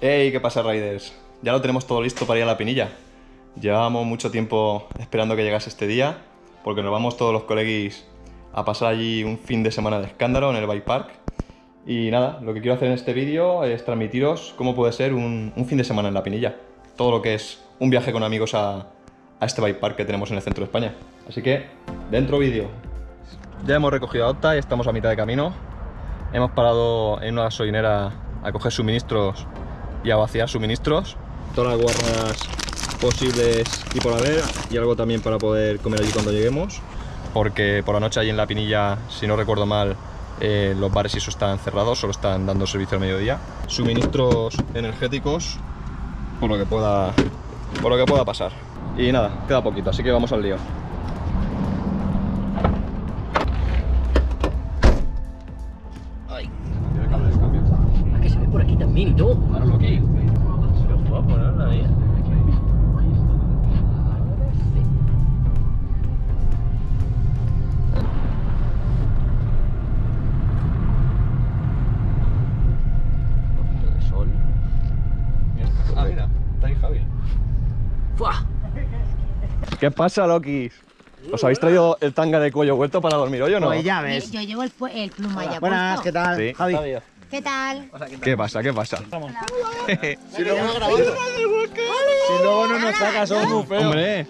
¡Hey! ¿Qué pasa, Riders? Ya lo tenemos todo listo para ir a La Pinilla. Llevábamos mucho tiempo esperando que llegase este día, porque nos vamos todos los colegis a pasar allí un fin de semana de escándalo en el Bike Park. Y nada, lo que quiero hacer en este vídeo es transmitiros cómo puede ser un fin de semana en La Pinilla. Todo lo que es un viaje con amigos a este Bike Park que tenemos en el centro de España. Así que, dentro vídeo. Ya hemos recogido a Octa y estamos a mitad de camino. Hemos parado en una gasolinera a coger suministros y a vaciar suministros, todas las guarras posibles y por haber, y algo también para poder comer allí cuando lleguemos, porque por la noche allí en La Pinilla, si no recuerdo mal, los bares y eso están cerrados, solo están dando servicio al mediodía. Suministros energéticos por lo que pueda pasar. Y nada, queda poquito, así que vamos al lío. Y todo. Ah, mira, está ahí Javi. ¡Fua! ¿Qué pasa, Lokis? ¿Os habéis traído el tanga de cuello vuelto para dormir hoy o no? Pues ya ves. Yo llevo el pluma ya puesto. Buenas, ¿qué tal? Sí. Javi. ¿Qué tal? ¿Qué pasa? ¿Qué pasa? Si luego no nos sacas, somos muy feos. Hombre,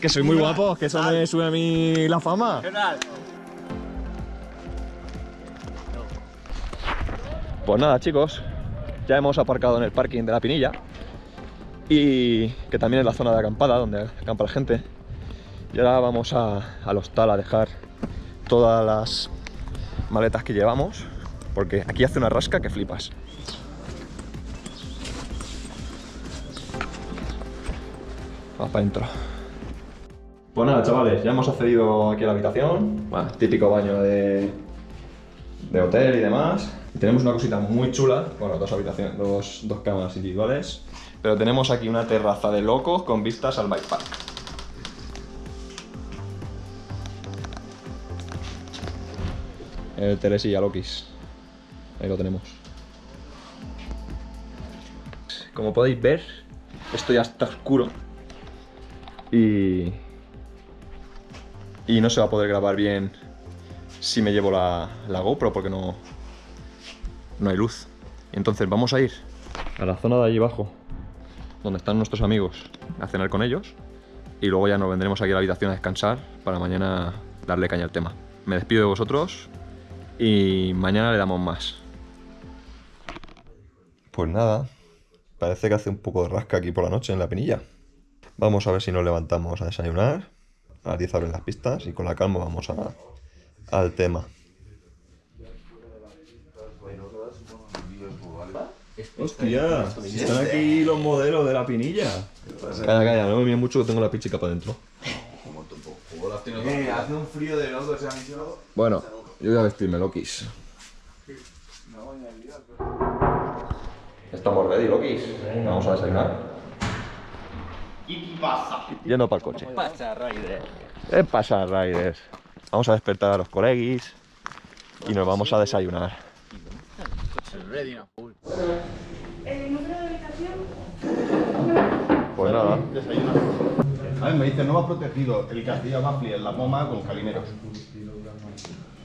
que soy muy guapo, que eso me sube a mí la fama. ¿Qué tal? Pues nada, chicos, ya hemos aparcado en el parking de La Pinilla, y que también es la zona de acampada donde acampa la gente. Y ahora vamos al hostal a dejar todas las maletas que llevamos, porque aquí hace una rasca que flipas. Vamos para adentro. Pues nada, chavales, ya hemos accedido aquí a la habitación. Bueno, típico baño de hotel y demás. Y tenemos una cosita muy chula. Bueno, dos habitaciones, dos camas individuales. Pero tenemos aquí una terraza de locos con vistas al Bike Park. El Teresilla Lokis. Ahí lo tenemos. Como podéis ver, esto ya está oscuro y no se va a poder grabar bien si me llevo la GoPro, porque no hay luz. Entonces vamos a ir a la zona de allí abajo, donde están nuestros amigos, a cenar con ellos, y luego ya nos vendremos aquí a la habitación a descansar para mañana darle caña al tema. Me despido de vosotros y mañana le damos más. Pues nada, parece que hace un poco de rasca aquí por la noche en La Pinilla. Vamos a ver si nos levantamos a desayunar. A las 10 abren las pistas y con la calma vamos al tema. ¡Hostia! Están aquí los modelos de La Pinilla. Calla, no me miren mucho que tengo la pichica para adentro. Hace un frío de loco, se ha dicho. Bueno, yo voy a vestirme, Lokis. Estamos ready, Lokis. Vamos a desayunar. ¿Y qué pasa? Yendo para el coche. ¿Qué pasa, Riders? ¿Qué pasa, Riders? Vamos a despertar a los coleguis y nos vamos a desayunar. ¿El número de habitación? Pues nada. A ver, me dicen, no va protegido el castillo Mafli en la Moma con calineros.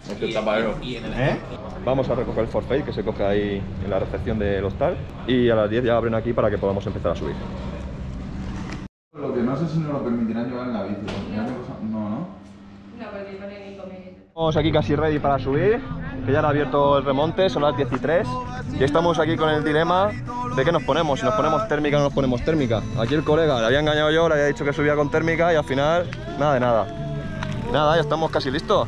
Este tapadero. ¿Eh? Vamos a recoger el forfait que se coge ahí en la recepción del hostal, y a las 10 ya abren aquí para que podamos empezar a subir. Lo que no sé si nos lo permitirán llevar en la bici. No, porque no hay inconveniente. Estamos aquí casi ready para subir, que ya han abierto el remonte, son las 13:00, y estamos aquí con el dilema de qué nos ponemos, si nos ponemos térmica o no nos ponemos térmica. Aquí el colega le había engañado yo, le había dicho que subía con térmica y al final, nada de nada. Nada, ya estamos casi listos.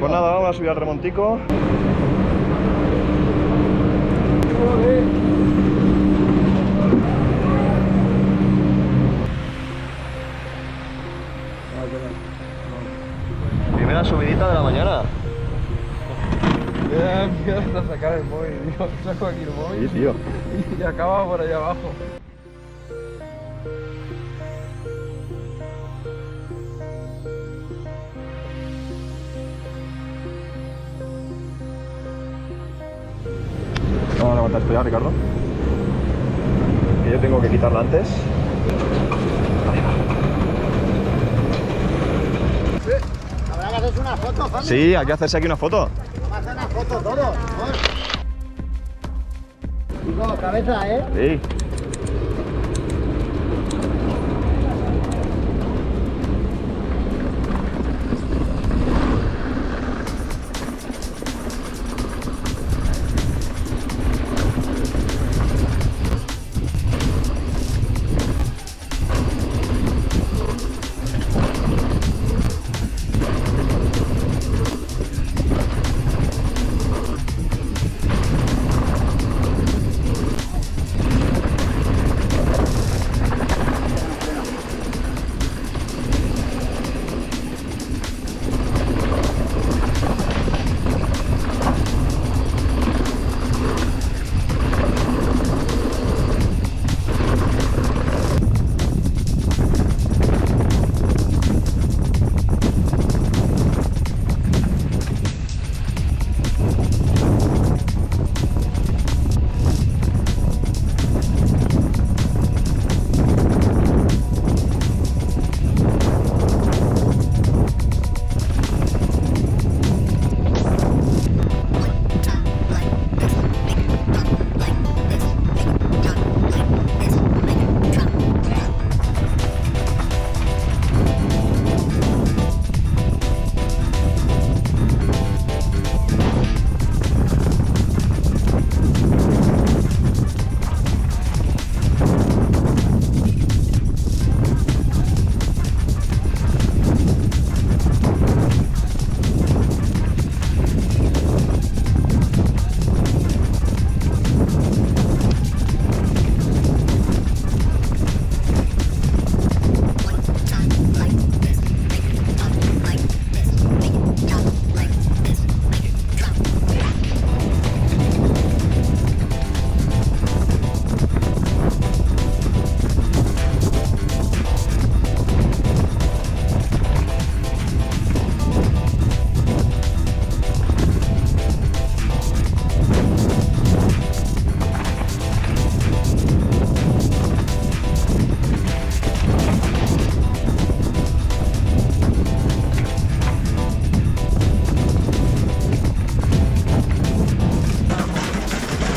Pues nada, vamos a subir al remontico. Primera subidita de la mañana. Yeah. me da miedo hasta sacar el móvil, tío. Saco aquí el móvil, sí, tío, y acaba por allá abajo. Vamos a levantar esto ya, Ricardo, que yo tengo que quitarla antes. Habrá que hacerse una foto, Fami. Sí, hay que hacerse aquí una foto. Vamos a hacer una foto todos. Digo, cabeza, ¿eh? Sí.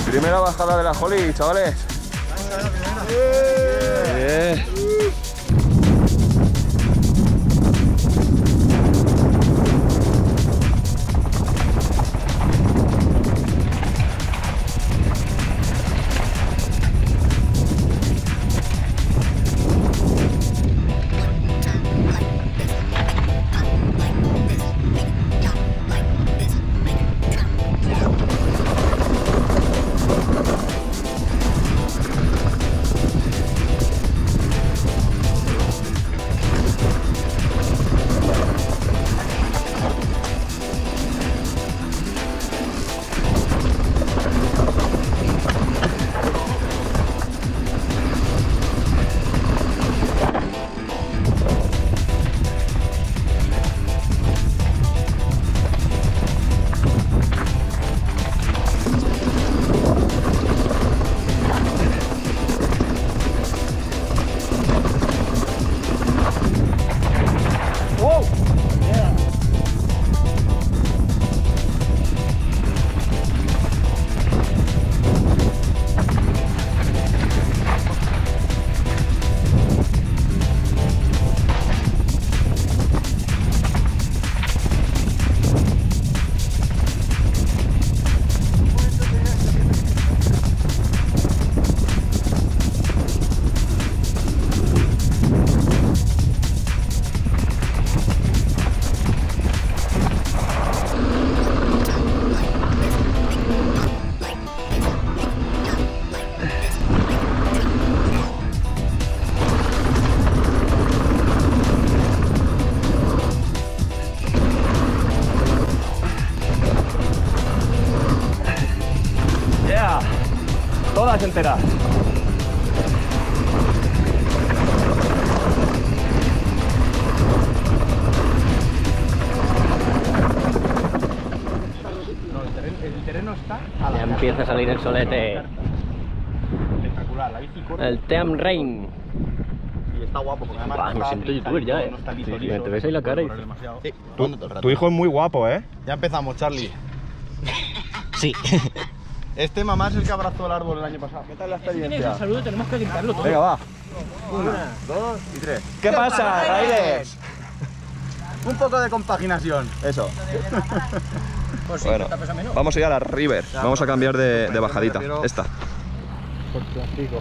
Primera bajada de la Holy, chavales. Bien. todas enteras. El terreno está a la... Ya empieza a salir el solete. Espectacular, la bici corta. El Team Rain. Y está guapo, porque además... Bah, me siento youtuber ya, no está liso, sí, liso, te ves ahí la cara y... Sí. Tu hijo es muy guapo, ¿eh? Ya empezamos, Charlie. Sí. Este mamá es el que abrazó el árbol el año pasado. ¿Qué tal la experiencia? Un saludo, tenemos que limpiarlo todo. Venga, va. Una, dos y tres. ¿Qué pasa, Raiders? Un poco de compaginación. Eso. Pues sí, bueno, vamos a ir a la river. Ya, vamos a cambiar de bajadita. Esta. Por plástico.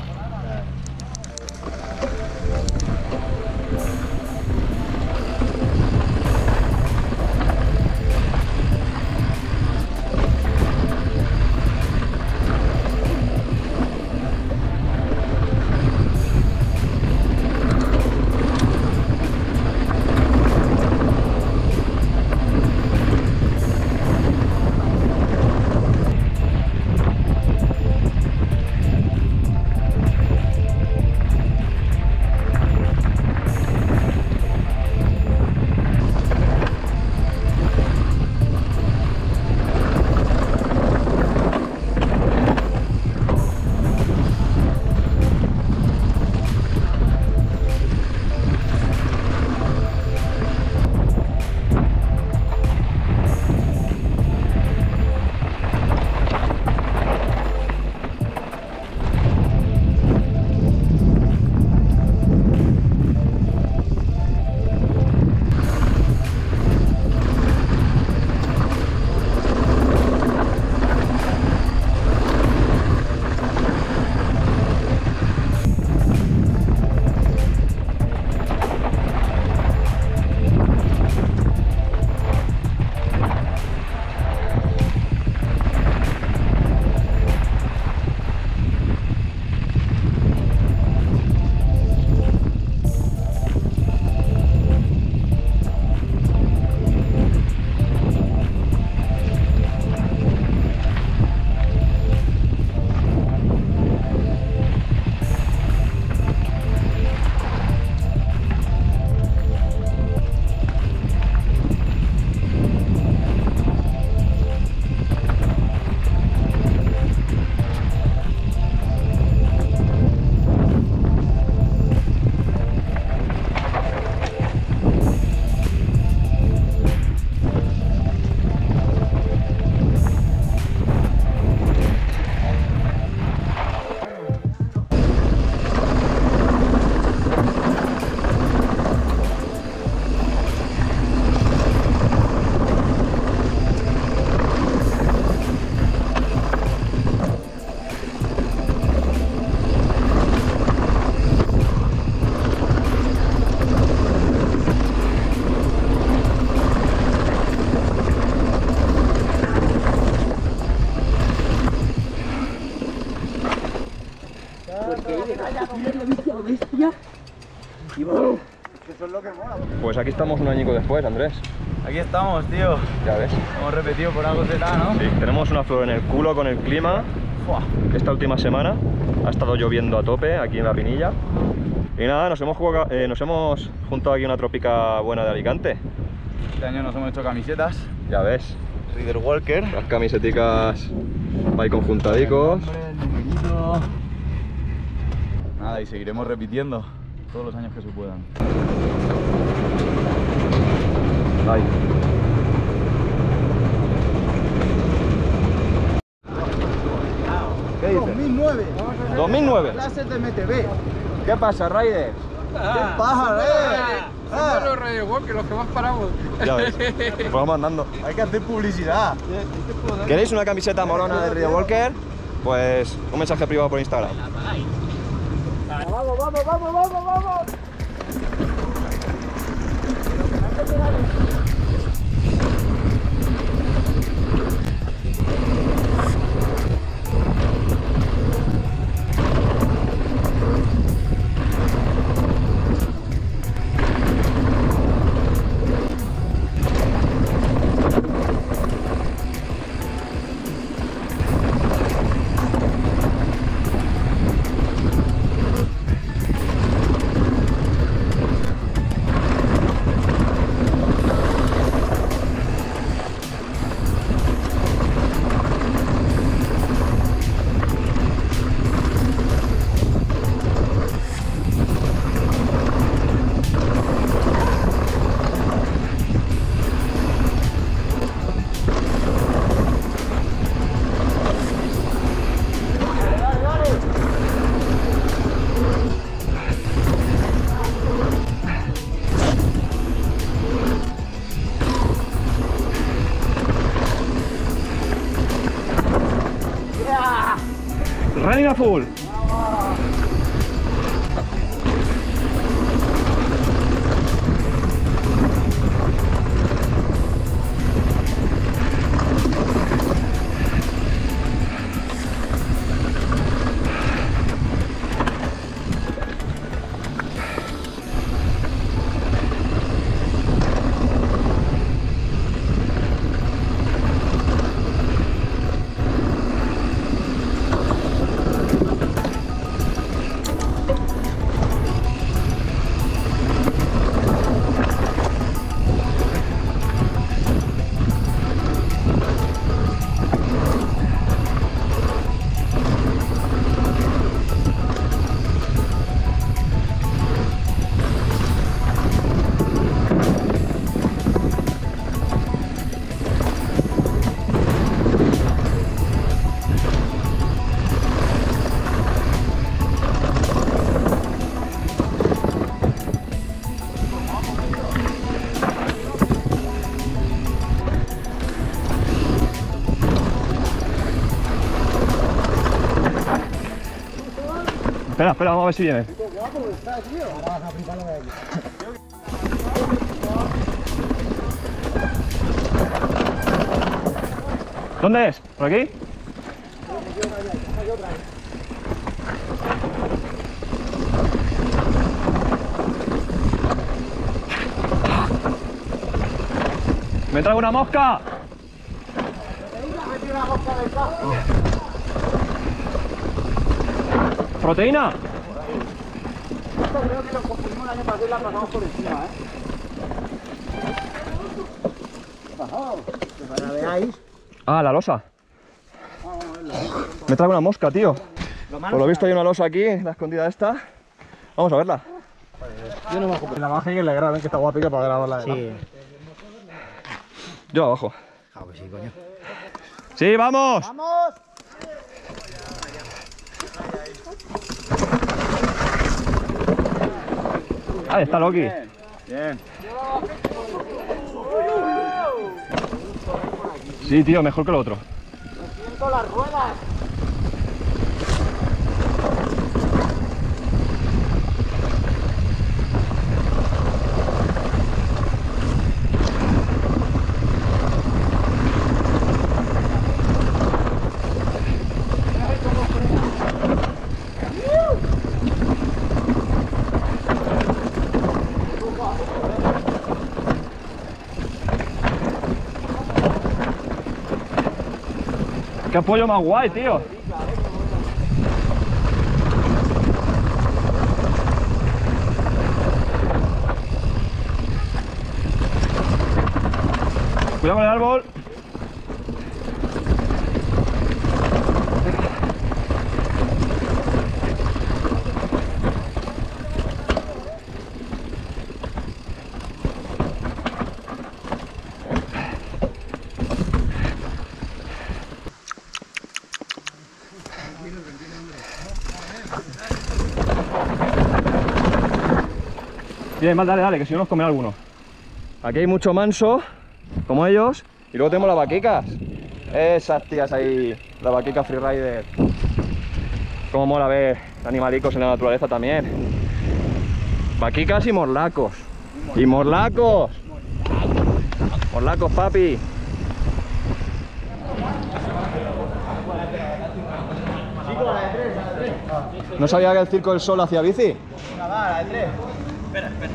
Pues aquí estamos un añico después, Andrés. Aquí estamos, tío. Ya ves. Hemos repetido por algo será, ¿no? Sí, tenemos una flor en el culo con el clima. Esta última semana ha estado lloviendo a tope aquí en La Pinilla. Y nada, nos hemos juntado aquí una trópica buena de Alicante. Este año nos hemos hecho camisetas. Ya ves. Riderwalker. Las camiseticas ahí conjuntadicos. Nada, y seguiremos repitiendo todos los años que se puedan. Ay. ¿Qué dices? 2009. 2009. Clases de MTV. ¿Qué pasa, Raiders? ¿Qué pasa, Raiders? Son los Riderwalker, los que más paramos. Ya ves, nos vamos andando. Hay que hacer publicidad. ¿Queréis una camiseta morona de Riderwalker? Pues un mensaje privado por Instagram. ¡Vamos, vamos, vamos, vamos, vamos! Running Azul. Espera, espera, vamos a ver si viene. ¿Dónde es? ¿Por aquí? ¡Me traigo una mosca! ¿Proteína? Esto creo que lo confirmó el año pasado y la pasamos por encima, ¿eh? Ah, la losa. Me trae una mosca, tío. Por lo visto hay una losa aquí, la escondida esta. Vamos a verla. Yo no me ocupo. La baja y que la graben, que está guapica para grabarla de sí. Yo abajo. Ah, pues sí, coño. ¡Sí, vamos! ¡Vamos! Ahí está Loki. Bien, bien. Sí, tío, mejor que lo otro. Me siento las ruedas. ¡Qué apoyo más guay, tío! Cuidado con el árbol. Bien, mal, dale, dale, que si no nos comen alguno. Aquí hay mucho manso, como ellos. Y luego tenemos las vaquicas. Esas tías ahí, las vaquicas freerider. Cómo mola ver animalicos en la naturaleza también. Vaquicas y morlacos. ¡Y morlacos! ¡Morlacos, papi! ¿No sabía que el Circo del Sol hacía bici? La de tres. Espera, espera.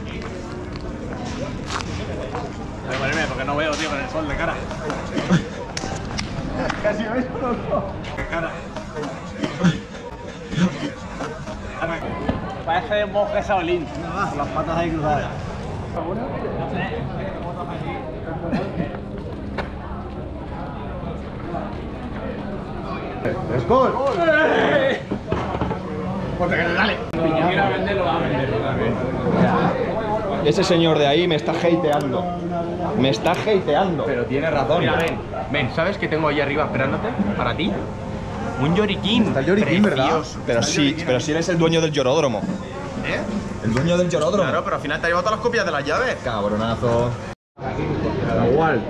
Voy a ponerme porque no veo, tío, con el sol de cara. Casi veis con los dos. De cara. Parece un bosque saolín. Con las patas ahí cruzadas. ¡Es gol! Dale. Ese señor de ahí me está hateando. Me está hateando. Pero tiene razón. Mira, ven, ven, ¿sabes que tengo ahí arriba esperándote? Para ti. Un lloriquín. Está el lloriquín, ¿verdad? Pero sí, pero si eres el dueño del lloródromo. ¿Eh? El dueño del lloródromo. Claro, pero al final te ha llevado todas las copias de las llaves. Cabronazo. Igual.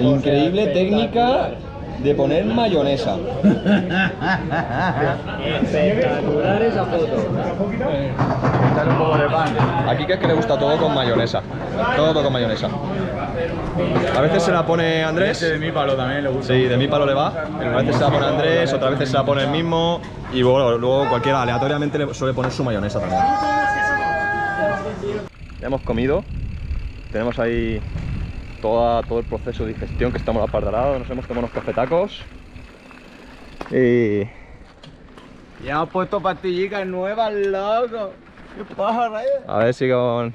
Increíble técnica. de poner mayonesa. Espectacular esa foto. Aquí que le gusta todo con mayonesa. Todo con mayonesa. A veces se la pone Andrés. De mi palo también le gusta. Sí, de mi palo le va. A veces se la pone Andrés, otras veces se la pone el mismo. Y bueno, luego cualquiera aleatoriamente le suele poner su mayonesa también. Ya hemos comido. Tenemos ahí todo el proceso de digestión que estamos apardalados. Nos hemos tomado unos cafetacos. Y... ya han puesto pastillitas nuevas, loco. ¿Qué pasa, Rey? A ver si con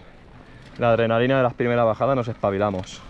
la adrenalina de las primeras bajadas nos espabilamos.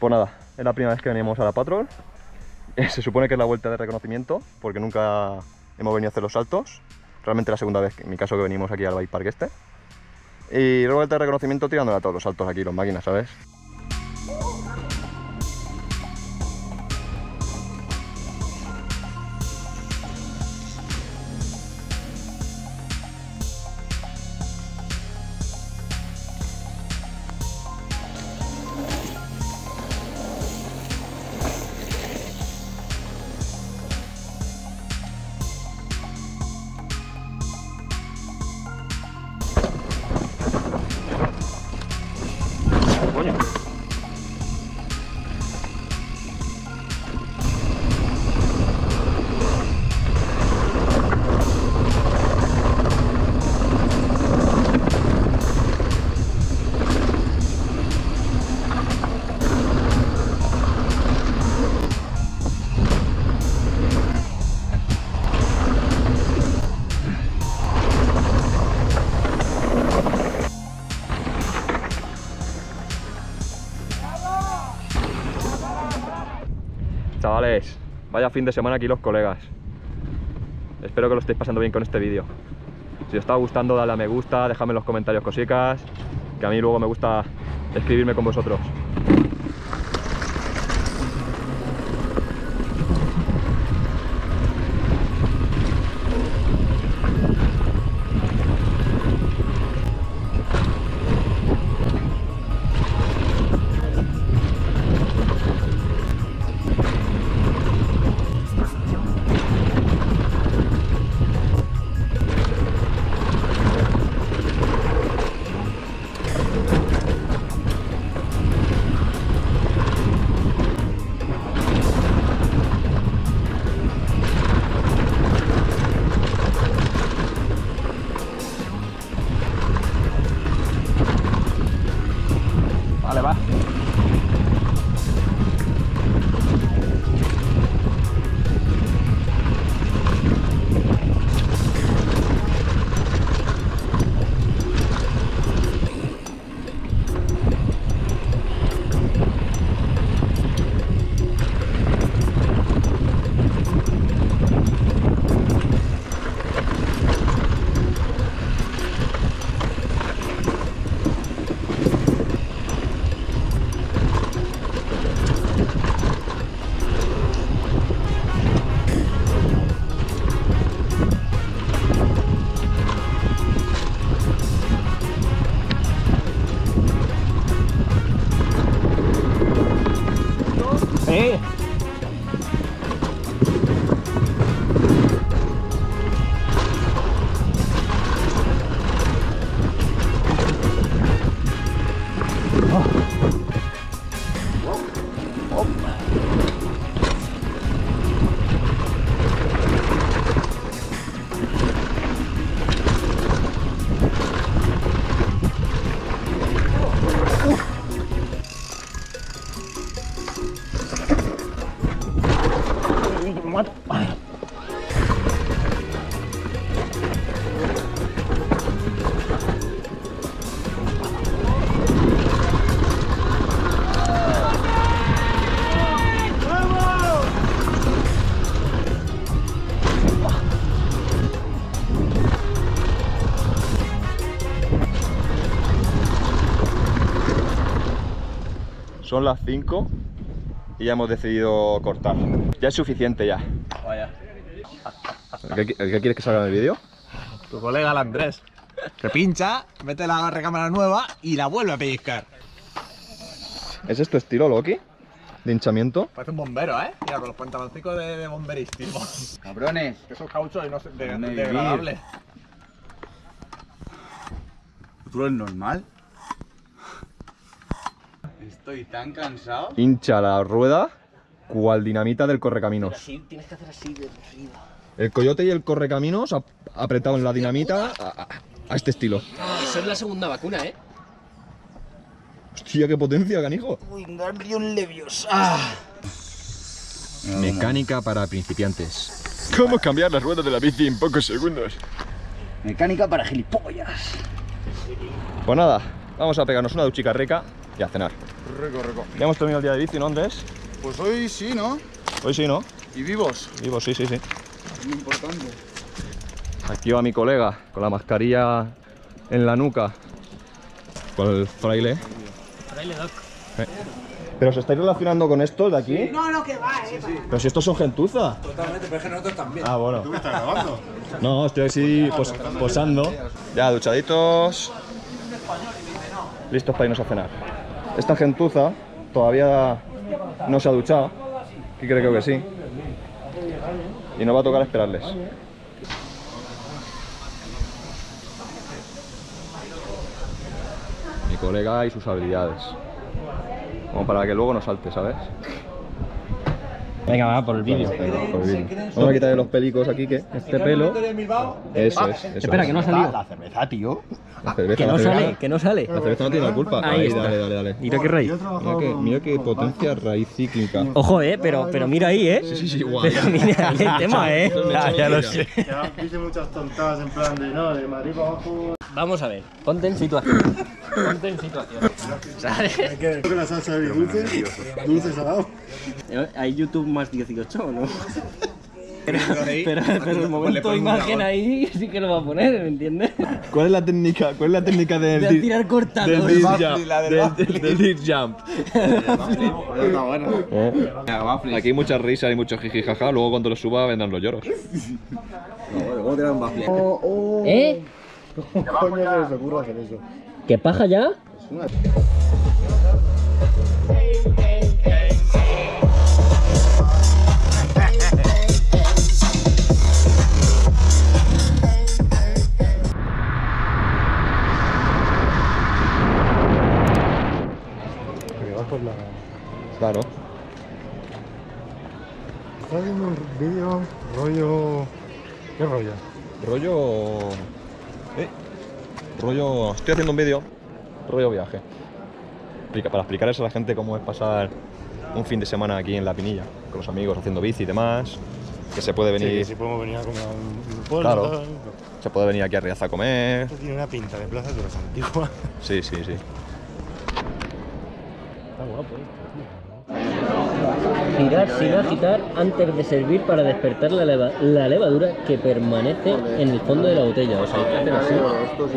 Pues nada, es la primera vez que venimos a la Patrol. Se supone que es la vuelta de reconocimiento, porque nunca hemos venido a hacer los saltos. Realmente es la segunda vez, en mi caso, que venimos aquí al bike park este. Y luego vuelta de reconocimiento tirándola a todos los saltos aquí, los máquinas, ¿sabes? Chavales, vaya fin de semana aquí los colegas. Espero que lo estéis pasando bien con este vídeo. Si os está gustando, dadle a me gusta, dejadme en los comentarios cositas, que a mí luego me gusta escribirme con vosotros. ¿Qué? Son las 5 y ya hemos decidido cortar. Ya es suficiente ya. Vaya. ¿El que quieres que salga del vídeo? Tu colega, el Andrés. Que pincha, mete la recámara nueva y la vuelve a pellizcar. ¿Ese es tu estilo, Loki? ¿De hinchamiento? Parece un bombero, ¿eh? Mira, con los pantaloncicos de bomberismo. Cabrones. Esos cauchos y no se degradables. ¿Tú eres normal? Estoy tan cansado. Hincha la rueda cual dinamita del correcaminos. Así, tienes que hacer así de arriba. El coyote y el correcaminos apretado en la dinamita a este estilo. Eso es la segunda vacuna, ¿eh? Hostia, qué potencia, canijo. Uy, ganglion leviosa. Ah. Mecánica para principiantes. ¿Cómo cambiar las ruedas de la bici en pocos segundos? Mecánica para gilipollas. Pues nada, vamos a pegarnos una duchica rica y a cenar. Rico, rico. Ya hemos terminado el día de bici, ¿no, Andrés? Pues hoy sí, ¿no? Hoy sí, ¿no? ¿Y vivos? Vivos, sí, sí, sí. Es muy importante. Aquí va mi colega, con la mascarilla en la nuca. Con el fraile. Fraile Doc. ¿Pero os estáis relacionando con estos de aquí? ¿Sí? No, no, que va, sí, sí. Pero si estos son gentuza. Totalmente, pero es que nosotros también. Ah, bueno. ¿Tú me estás grabando? No, estoy así posando. Ya, duchaditos. Listos para irnos a cenar. Esta gentuza todavía no se ha duchado, que creo que sí, y nos va a tocar esperarles. Mi colega y sus habilidades, como para que luego no salte, ¿sabes? Venga, va, por el vídeo. Vamos a quitarle los pelicos aquí, que este pelo... Eso es, eso. Espera, que no ha salido. La cerveza, tío. La cerveza, que no sale, que no sale. La cerveza no tiene la culpa. Ahí, dale. Mira qué raíz. Mira qué potencia raíz cíclica. Ojo, pero mira ahí, ¿eh? Sí, guay. Mira el tema, ¿eh? Ya lo sé. Ya hice muchas tontadas en plan de, no, de Madrid para abajo... Vamos a ver, ponte en situación. Ponte en situación. ¿Sabes? Creo que la salsa de dulce, dulce salado. ¿Hay YouTube más 18 o no? Pero el momento imagen ahí sí que lo va a poner, ¿me entiendes? ¿Cuál es la técnica? ¿Cuál es la técnica de tirar cortado? Del deep jump. Está bueno. Aquí hay muchas risas y muchos jijijaja, luego cuando lo suba vendrán los lloros. Luego te dan baffle. ¿Eh? ¿Qué coño se les ocurre hacer eso? ¿Qué paja ya? Es una... Claro. Está haciendo un vídeo rollo... ¿Qué rollo? Rollo... Rollo... Estoy haciendo un vídeo rollo viaje. Para explicarles a la gente cómo es pasar un fin de semana aquí en La Pinilla. Con los amigos, haciendo bici y demás. Que se puede venir... Sí, que sí podemos venir a comer a un pueblo. Claro. Se puede venir aquí a Riaza a comer. Esto tiene una pinta de plaza de las antiguas. Sí, sí, sí. Está guapo, Girar sin agitar antes de servir para despertar la levadura que permanece en el fondo de la botella. O sea, hay que hacer así.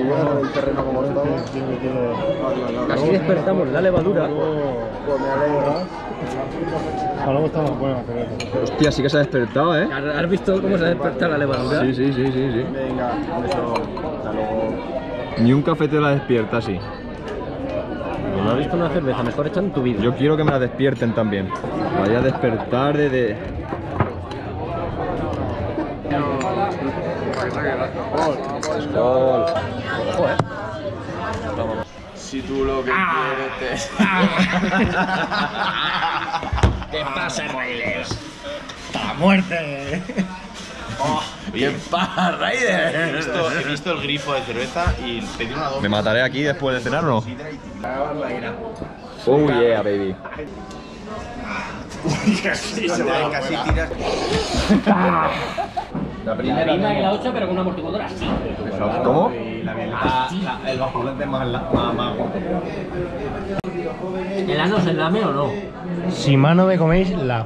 Así despertamos la levadura. Hostia, sí que se ha despertado, ¿eh? ¿Has visto cómo se ha despertado la levadura? Sí. Venga, ni un cafetero la despierta así. No he visto una cerveza mejor hecha en tu vida. Yo quiero que me la despierten también. Vaya a despertar de... Gol. Joder. Si tú lo que quieres te... ¿Qué pasa, Raiders? ¡A muerte! Oh, ¡qué pasa, Raiders! He visto el grifo de cerveza y pedí una doble. ¿Me mataré aquí después de cenar o no? Oh yeah, baby. Casi se va, casi tiras. La prima y la 8, pero con una amortiguadora así. ¿Cómo? El basculante más guapo. ¿El ano se lame o no? Si mano me coméis, la p***.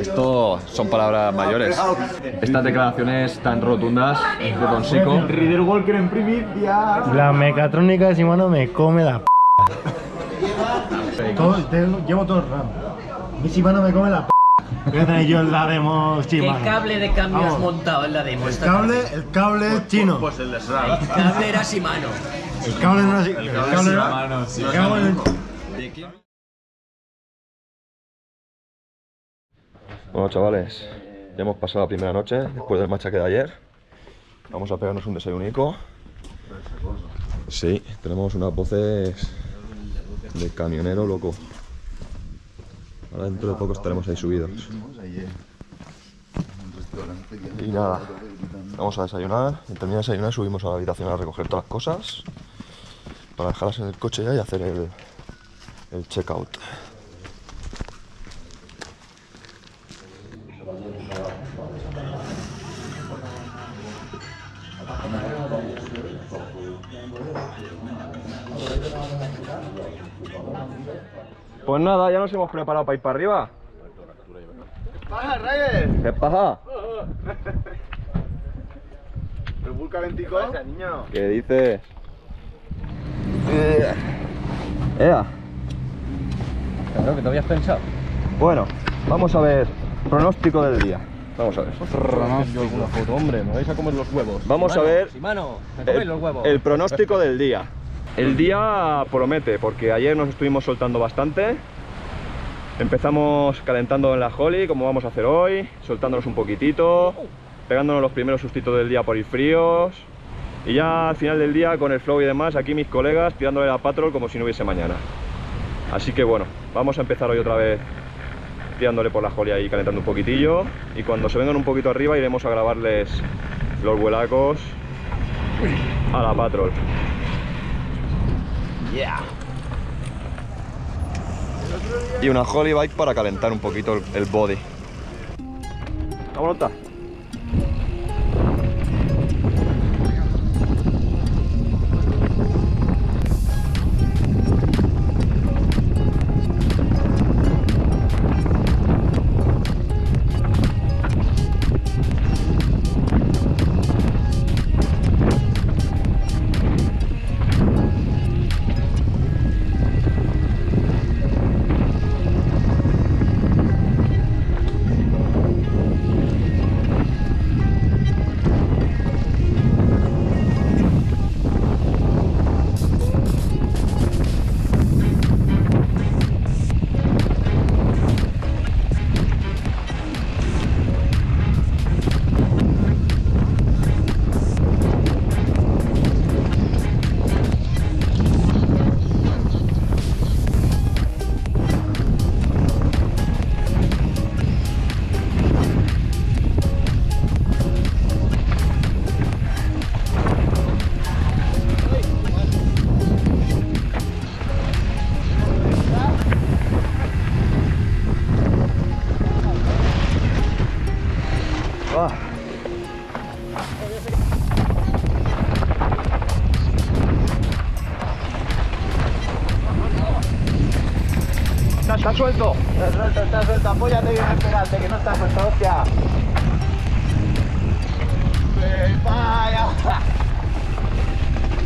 Esto son palabras mayores. Estas declaraciones tan rotundas de Don Sico. Riderwalker en primicia. La mecatrónica de Shimano me come la p***. Llevo todo el RAM. Mi Shimano me come la p***. Voy a tener yo en la demo Shimano. ¿Qué cable de cambio has montado en la demo? El cable pues, chino. Pues el de SRAM. El cable era Shimano. El cable no era Shimano. Bueno, chavales, ya hemos pasado la primera noche después del machaque de ayer. Vamos a pegarnos un desayunico. Sí, tenemos unas voces de camionero loco. Ahora dentro de poco estaremos ahí subidos. Y nada, vamos a desayunar. Y terminar de desayunar subimos a la habitación a recoger todas las cosas para dejarlas en el coche ya y hacer el checkout. Pues nada, ya nos hemos preparado para ir para arriba. ¿Qué pasa, Raiders? ¿Qué pasa? ¿Rebul calentico? ¿Qué pasa, niño? ¿Qué dices? ¡Ea! Claro, que te habías pensado. Bueno, vamos a ver. Pronóstico del día. Vamos a ver. Yo alguna foto, hombre, me vais a comer los huevos. Vamos a ver. Shimano, me coméis los huevos. El pronóstico del día. El día promete, porque ayer nos estuvimos soltando bastante. Empezamos calentando en la Holy, como vamos a hacer hoy, soltándonos un poquitito, pegándonos los primeros sustitos del día por ir fríos. Y ya al final del día, con el flow y demás, aquí mis colegas tirándole la patrol como si no hubiese mañana. Así que bueno, vamos a empezar hoy otra vez tirándole por la Holy ahí, calentando un poquitillo. Y cuando se vengan un poquito arriba iremos a grabarles los vuelacos a la patrol. Yeah. Y una Holy Bike para calentar un poquito el body. Vámonos. Está suelto. Está suelto, apóyate bien, espérate, que no está suelto, hostia. Vaya.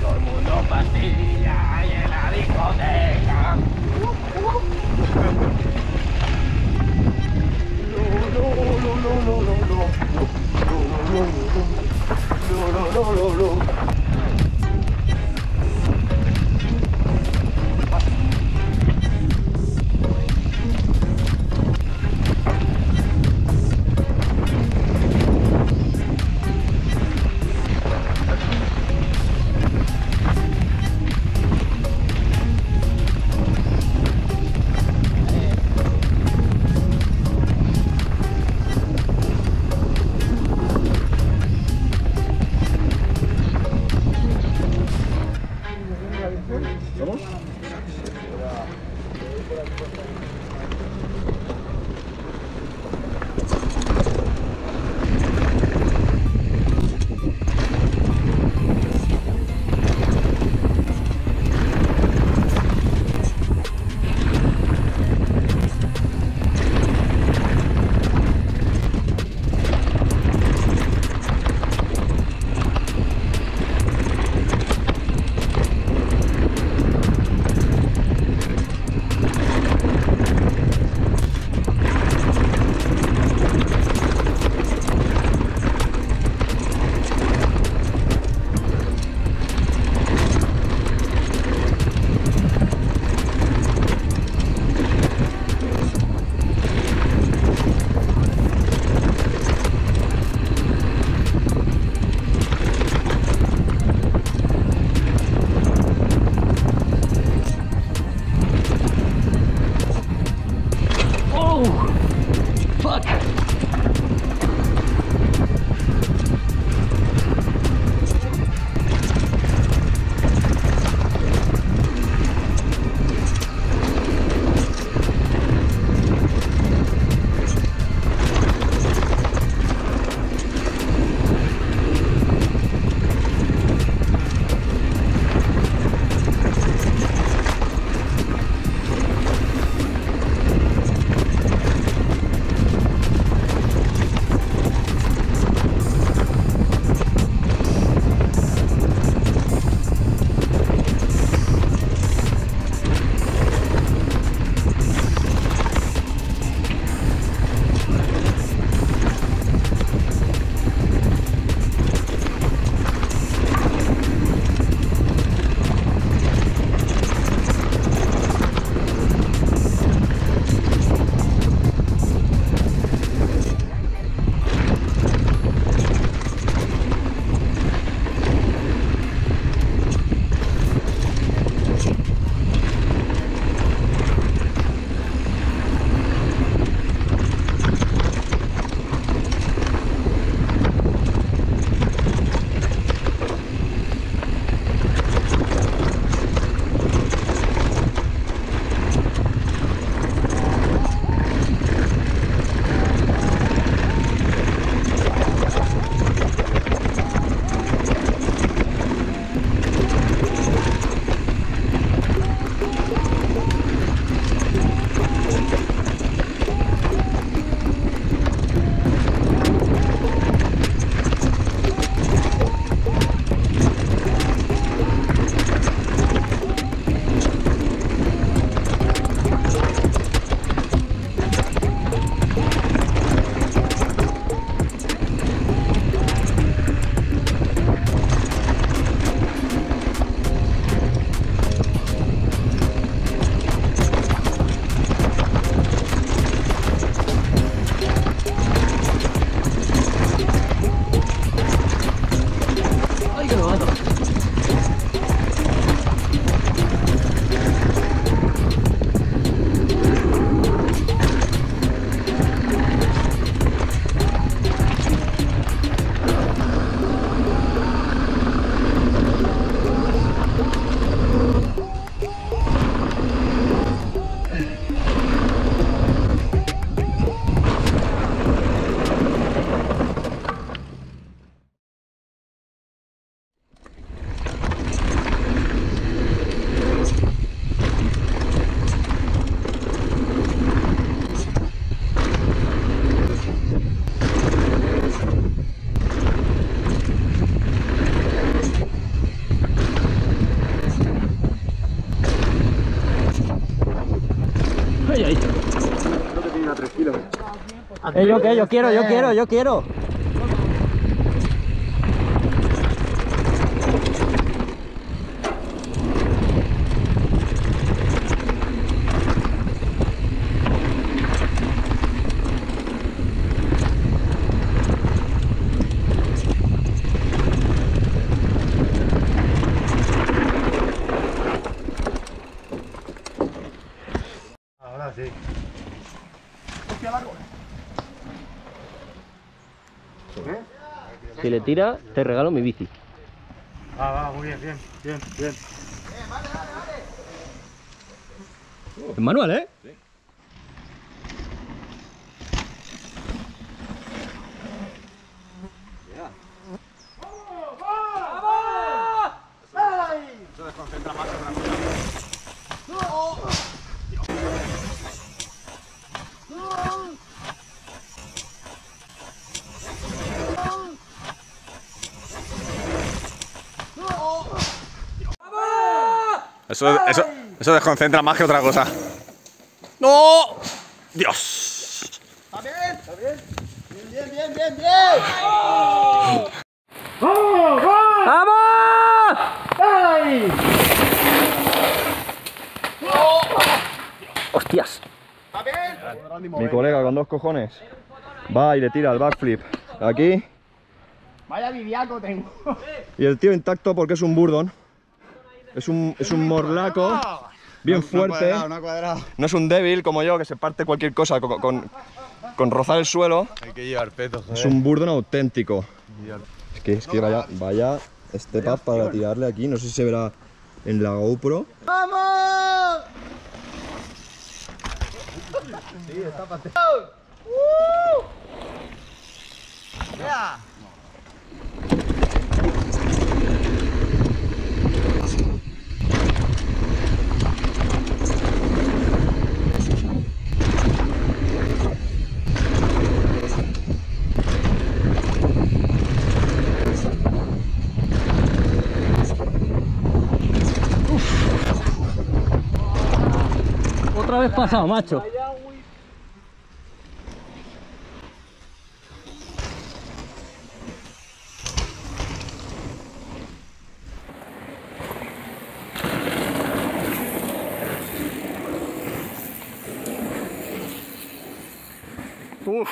Todo el mundo pastilla y en la discoteca. Yo quiero. Ahora sí. Hostia, largo. Si le tiras, te regalo mi bici. Va, muy bien. Es manual, ¿eh? Sí. Eso desconcentra más que otra cosa. ¡No! ¡Dios! ¿Está bien? ¿Está bien? ¡Bien, bien, bien, bien! ¡Vamos! ¡Vamos! ¡Vamos! ¡Ay! ¡Oh! ¡Hostias! ¿Está bien? Mi colega con dos cojones va y le tira el backflip aquí. Vaya viviaco tengo. Y el tío intacto porque es un burdon. Es un morlaco bien fuerte, no es un débil como yo que se parte cualquier cosa con rozar el suelo. Hay que llevar petos, es un burdon auténtico. Es que vaya este pad para tirarle aquí, no sé si se verá en la GoPro. ¡Vamos! Sí, está pateado. Yeah. Otra vez pasado, macho. Uf.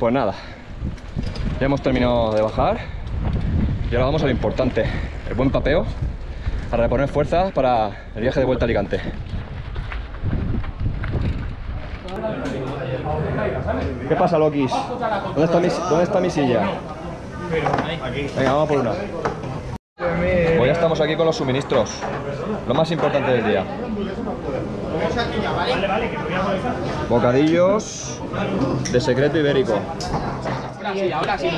Pues nada, ya hemos terminado de bajar y ahora vamos a lo importante, el buen papeo para reponer fuerzas para el viaje de vuelta a Alicante. ¿Qué pasa, Lokis? ¿Dónde está mi silla? Venga, vamos por una. Pues ya estamos aquí con los suministros, lo más importante del día. Bocadillos de secreto ibérico. Ahora sí,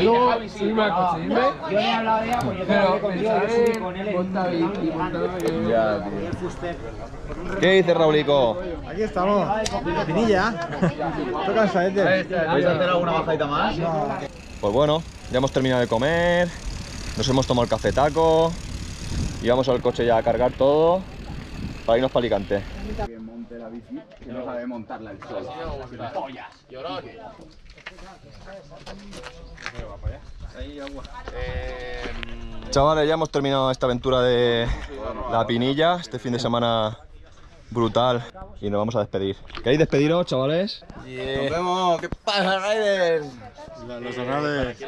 ¿qué dice Raulico? Aquí estamos. Pinilla. Estoy cansadete. ¿Vais a hacer alguna bajadita más? No. Pues bueno, ya hemos terminado de comer. Nos hemos tomado el cafetaco. Y vamos al coche ya a cargar todo. Para irnos para Alicante. Que monte la bici, que no sabe montarla el sol. ¡Pollas! ¡Llorón! Chavales, ya hemos terminado esta aventura de La Pinilla. Este fin de semana brutal. Y nos vamos a despedir. ¿Queréis despediros, chavales? Yeah. ¡Nos vemos! ¿Qué pasa, Riders? Los honores.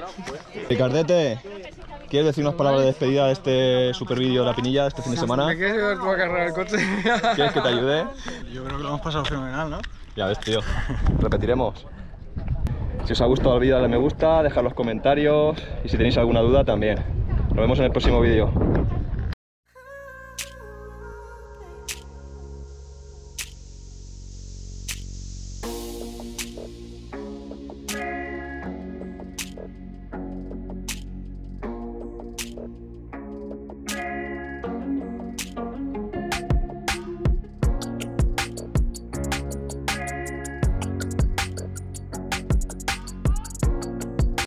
Ricardete, ¿quieres decir unas palabras de despedida de este super vídeo de La Pinilla este fin de semana? Me quieres ver cómo agarrar el coche. ¿Quieres que te ayude? Yo creo que lo hemos pasado fenomenal, ¿no? Ya ves, tío. Repetiremos. Si os ha gustado el vídeo, dale me gusta, dejad los comentarios y si tenéis alguna duda también. Nos vemos en el próximo vídeo.